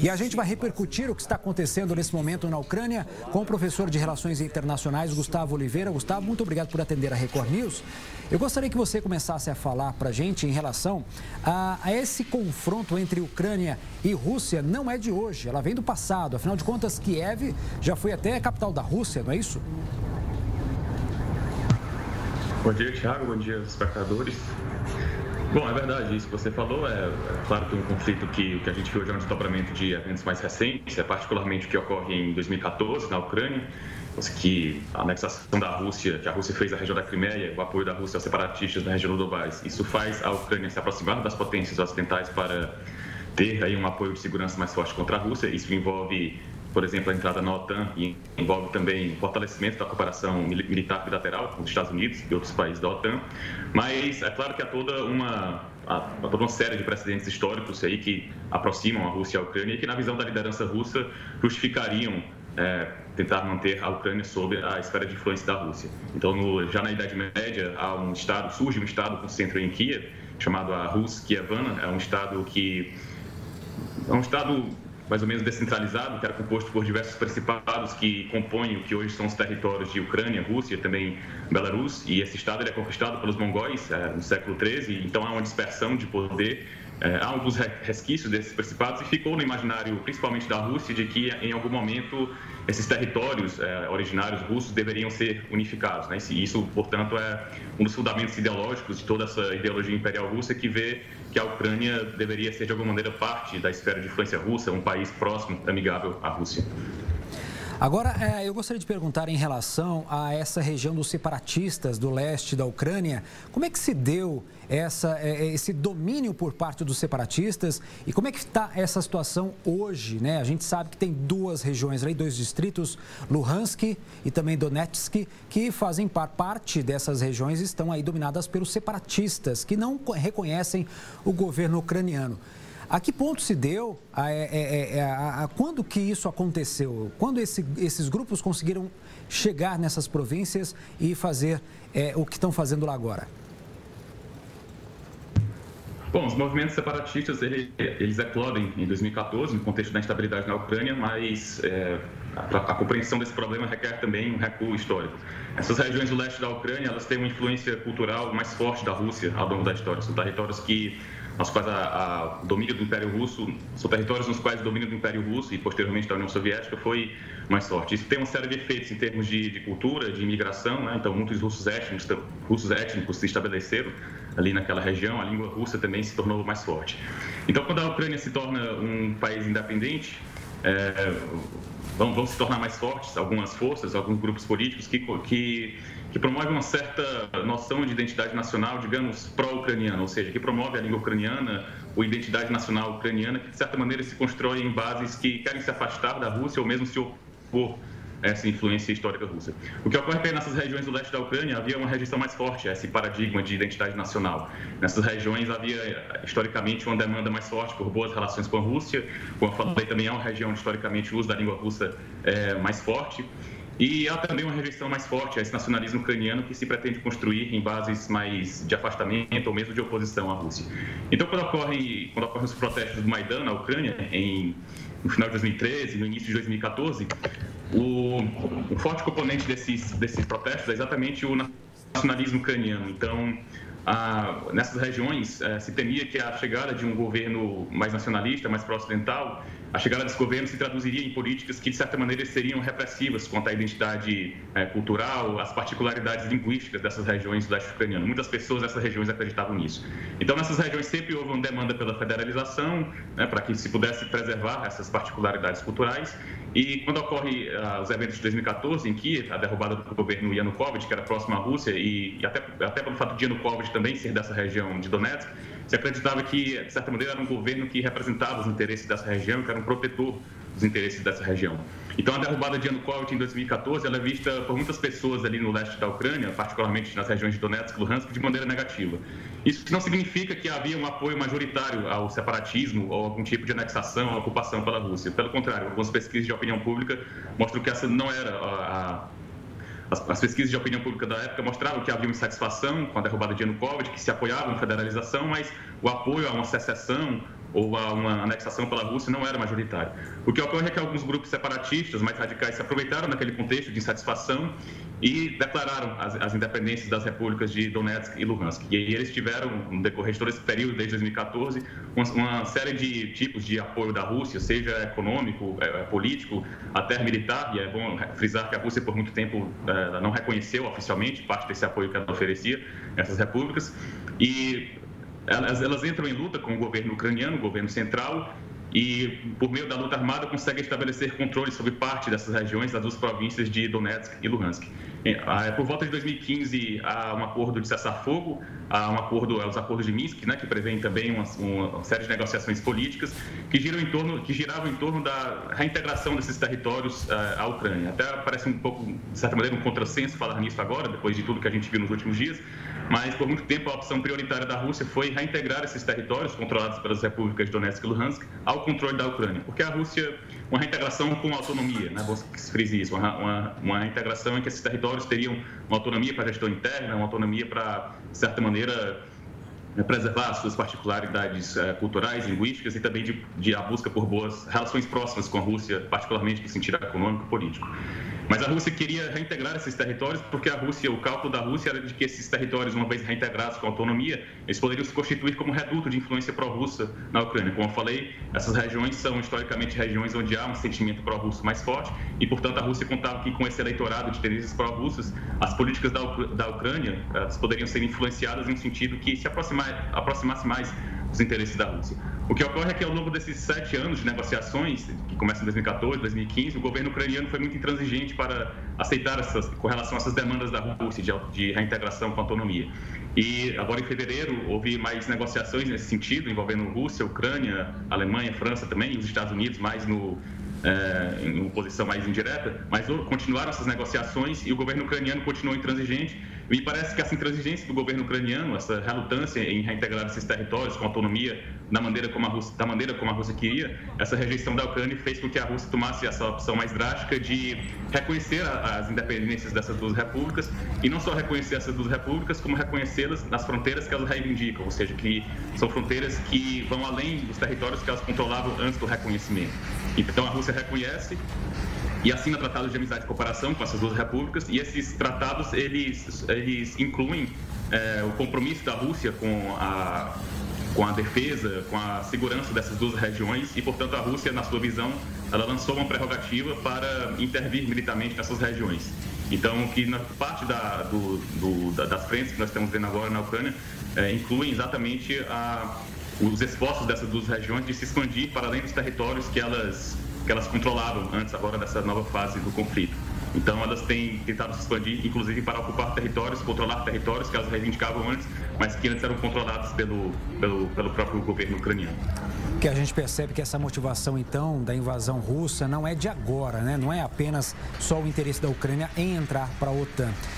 E a gente vai repercutir o que está acontecendo nesse momento na Ucrânia com o professor de Relações Internacionais, Gustavo Oliveira. Gustavo, muito obrigado por atender a Record News. Eu gostaria que você começasse a falar para a gente em relação a esse confronto entre Ucrânia e Rússia. Não é de hoje, ela vem do passado. Afinal de contas, Kiev já foi até a capital da Rússia, não é isso? Bom dia, Thiago. Bom dia, espectadores. Bom, é verdade, isso que você falou, é claro que é um conflito que a gente vê hoje é um desdobramento de eventos mais recentes, é particularmente o que ocorre em 2014 na Ucrânia, que a anexação da Rússia, que a Rússia fez à região da Crimeia, o apoio da Rússia aos separatistas na região do Donbass, isso faz a Ucrânia se aproximar das potências ocidentais para ter aí um apoio de segurança mais forte contra a Rússia. Isso envolve, por exemplo, a entrada na OTAN e envolve também o fortalecimento da cooperação militar bilateral com os Estados Unidos e outros países da OTAN. Mas é claro que há toda uma série de precedentes históricos aí que aproximam a Rússia e a Ucrânia e que, na visão da liderança russa, justificariam tentar manter a Ucrânia sob a esfera de influência da Rússia. Então, já na Idade Média, surge um estado com centro em Kiev, chamado a Rus-Kievana. É um estado mais ou menos descentralizado, que era composto por diversos principados que compõem o que hoje são os territórios de Ucrânia, Rússia, também Belarus, e esse estado ele é conquistado pelos mongóis no século XIII, então há uma dispersão de poder, há alguns resquícios desses principados, e ficou no imaginário, principalmente da Rússia, de que em algum momento esses territórios originários russos deveriam ser unificados, né? Isso, portanto, é um dos fundamentos ideológicos de toda essa ideologia imperial russa, que vê que a Ucrânia deveria ser, de alguma maneira, parte da esfera de influência russa, um país próximo, amigável à Rússia. Agora, eu gostaria de perguntar em relação a essa região dos separatistas do leste da Ucrânia, como é que se deu esse domínio por parte dos separatistas e como é que está essa situação hoje, né? A gente sabe que tem duas regiões, dois distritos, Luhansk e também Donetsk, que fazem parte dessas regiões e estão aí dominadas pelos separatistas, que não reconhecem o governo ucraniano. A que ponto se deu, quando que isso aconteceu? Quando esses grupos conseguiram chegar nessas províncias e fazer o que estão fazendo lá agora? Bom, os movimentos separatistas, eles eclodem em 2014, no contexto da instabilidade na Ucrânia, mas a compreensão desse problema requer também um recuo histórico. Essas regiões do leste da Ucrânia, elas têm uma influência cultural mais forte da Rússia ao longo da história. São territórios nos quais o domínio do Império Russo e posteriormente da União Soviética foi mais forte. Isso tem uma série de efeitos em termos de cultura, de imigração, né? Então muitos russos étnicos se estabeleceram ali naquela região, a língua russa também se tornou mais forte. Então, quando a Ucrânia se torna um país independente, vão se tornar mais fortes algumas forças, alguns grupos políticos que promovem uma certa noção de identidade nacional, digamos, pró-ucraniana, ou seja, que promove a língua ucraniana, a identidade nacional ucraniana, que de certa maneira se constrói em bases que querem se afastar da Rússia ou mesmo se opor a essa influência histórica russa. O que ocorre é que nessas regiões do leste da Ucrânia havia uma rejeição mais forte a esse paradigma de identidade nacional. Nessas regiões havia, historicamente, uma demanda mais forte por boas relações com a Rússia, como eu falei, também é uma região, historicamente, o uso da língua russa mais forte. E há também uma rejeição mais forte a esse nacionalismo ucraniano que se pretende construir em bases mais de afastamento ou mesmo de oposição à Rússia. Então, quando ocorrem os protestos do Maidan na Ucrânia, no final de 2013, no início de 2014, o forte componente desses protestos é exatamente o nacionalismo ucraniano. Então, nessas regiões, se temia que a chegada de um governo mais nacionalista, mais pró-ocidental, a chegada desse governo se traduziria em políticas que, de certa maneira, seriam repressivas quanto à identidade cultural, às particularidades linguísticas dessas regiões do leste ucraniano. Muitas pessoas dessas regiões acreditavam nisso. Então, nessas regiões sempre houve uma demanda pela federalização, né, para que se pudesse preservar essas particularidades culturais. E quando ocorre os eventos de 2014, em que a derrubada do governo Yanukovych, que era próximo à Rússia, e até pelo fato de Yanukovych também ser dessa região de Donetsk, se acreditava que, de certa maneira, era um governo que representava os interesses dessa região, que era um protetor dos interesses dessa região. Então, a derrubada de Yanukovych em 2014, ela é vista por muitas pessoas ali no leste da Ucrânia, particularmente nas regiões de Donetsk e Luhansk, de maneira negativa. Isso não significa que havia um apoio majoritário ao separatismo ou algum tipo de anexação ou ocupação pela Rússia. Pelo contrário, algumas pesquisas de opinião pública mostram que essa não era As pesquisas de opinião pública da época mostravam que havia uma insatisfação com a derrubada de Yanukovych, que se apoiava na federalização, mas o apoio a uma secessão ou a uma anexação pela Rússia não era majoritário. O que ocorre é que alguns grupos separatistas mais radicais se aproveitaram daquele contexto de insatisfação e declararam as independências das repúblicas de Donetsk e Luhansk. E eles tiveram, no decorrer de todo esse período, desde 2014, uma série de tipos de apoio da Rússia, seja econômico, político, até militar. E é bom frisar que a Rússia, por muito tempo, não reconheceu oficialmente parte desse apoio que ela oferecia, essas repúblicas. E elas entram em luta com o governo ucraniano, o governo central, e por meio da luta armada conseguem estabelecer controle sobre parte dessas regiões, das duas províncias de Donetsk e Luhansk. Por volta de 2015, há um acordo de cessar-fogo, há um acordo, os acordos de Minsk, né, que prevêem também uma série de negociações políticas que giravam em torno da reintegração desses territórios à Ucrânia. Até parece um pouco, de certa maneira, um contrassenso falar nisso agora, depois de tudo que a gente viu nos últimos dias, mas por muito tempo a opção prioritária da Rússia foi reintegrar esses territórios controlados pelas repúblicas de Donetsk e Luhansk ao controle da Ucrânia, porque a Rússia, uma reintegração com autonomia, né, vou frisar isso, uma reintegração em que esses territórios teriam uma autonomia para a gestão interna, uma autonomia para, de certa maneira, preservar as suas particularidades culturais, linguísticas e também a busca por boas relações próximas com a Rússia, particularmente no sentido econômico e político. Mas a Rússia queria reintegrar esses territórios porque o cálculo da Rússia era de que esses territórios, uma vez reintegrados com autonomia, eles poderiam se constituir como reduto de influência pró-russa na Ucrânia. Como eu falei, essas regiões são historicamente regiões onde há um sentimento pró-russo mais forte e, portanto, a Rússia contava que com esse eleitorado de tendências pró-russas, as políticas da Ucrânia poderiam ser influenciadas em um sentido que se aproximasse mais dos interesses da Rússia. O que ocorre é que ao longo desses 7 anos de negociações, que começam em 2014, 2015, o governo ucraniano foi muito intransigente para aceitar com relação a essas demandas da Rússia de reintegração com autonomia. E agora em fevereiro houve mais negociações nesse sentido, envolvendo Rússia, Ucrânia, Alemanha, França também, e os Estados Unidos mais em uma posição mais indireta, mas continuaram essas negociações e o governo ucraniano continuou intransigente. Me parece que essa intransigência do governo ucraniano, essa relutância em reintegrar esses territórios com autonomia da maneira como a Rússia queria, essa rejeição da Ucrânia fez com que a Rússia tomasse essa opção mais drástica de reconhecer as independências dessas duas repúblicas e não só reconhecer essas duas repúblicas, como reconhecê-las nas fronteiras que elas reivindicam, ou seja, que são fronteiras que vão além dos territórios que elas controlavam antes do reconhecimento. Então a Rússia reconhece e assina tratados de amizade e cooperação com essas duas repúblicas, e esses tratados eles incluem o compromisso da Rússia com a defesa, com a segurança dessas duas regiões, e, portanto, a Rússia, na sua visão, ela lançou uma prerrogativa para intervir militarmente nessas regiões. Então, que parte das frentes que nós estamos vendo agora na Ucrânia incluem exatamente os esforços dessas duas regiões de se expandir para além dos territórios que elas controlavam antes, agora dessa nova fase do conflito. Então, elas têm tentado se expandir, inclusive para ocupar territórios, controlar territórios que elas reivindicavam antes, mas que antes eram controlados pelo próprio governo ucraniano. Que a gente percebe que essa motivação, então, da invasão russa não é de agora, né? Não é apenas só o interesse da Ucrânia em entrar para a OTAN.